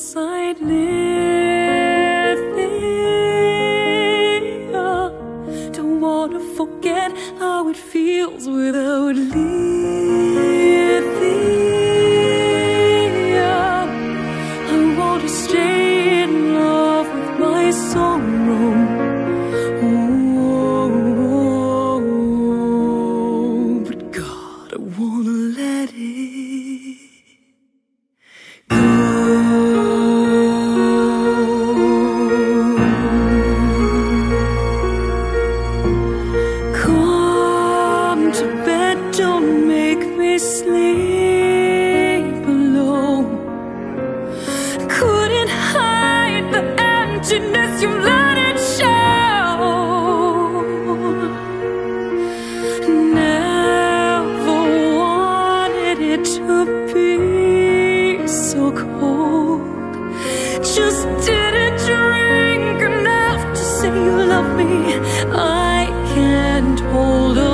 inside lithium. Don't wanna forget how it feels without lithium. I want to stay in love with my sorrow. Oh, but God, I wanna let it. Don't make me sleep alone. Couldn't hide the emptiness, you let it show. Never wanted it to be so cold. Just didn't drink enough to say you love me. I can't hold on.